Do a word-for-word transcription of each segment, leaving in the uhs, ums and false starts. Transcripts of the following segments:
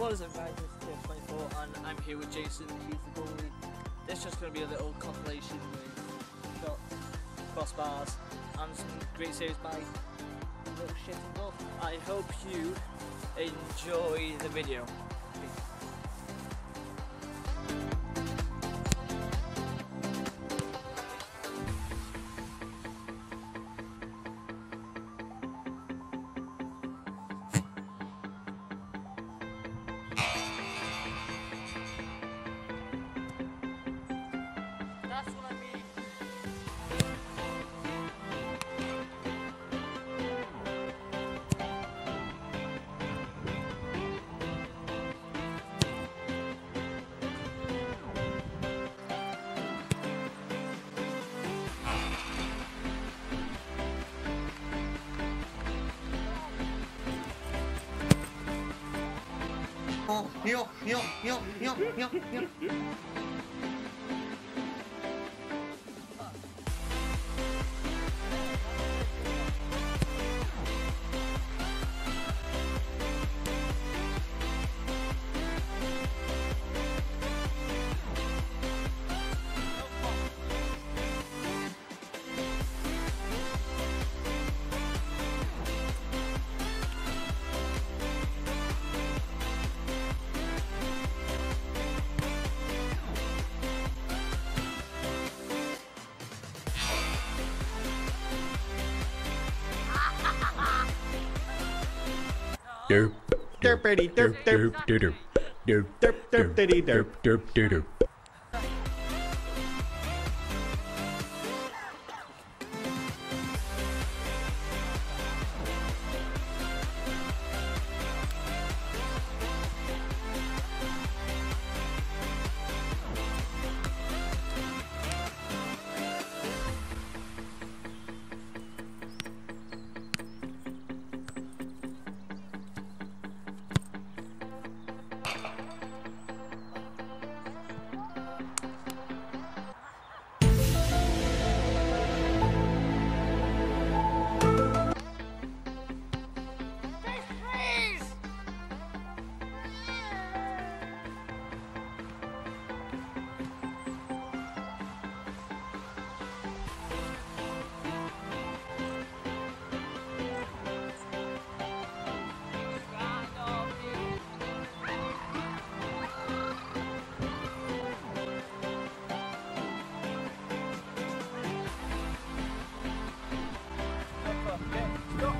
What is up guys, it's T X twenty-four and I'm here with Jason, he's the bully. This is just going to be a little compilation with shots, crossbars and some great series by little shit and stuff. I hope you enjoy the video. Oh, yo, yo, yo, yo, yo, yo. Derp derp derp derp derp derp derp derp derp derp derp.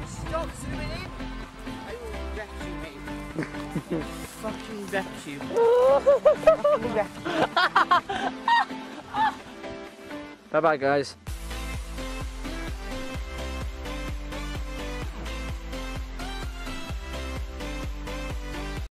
Stop zooming in! I will wreck you, mate. You'll fucking wreck you, mate. Fucking wreck you. Bye bye, guys.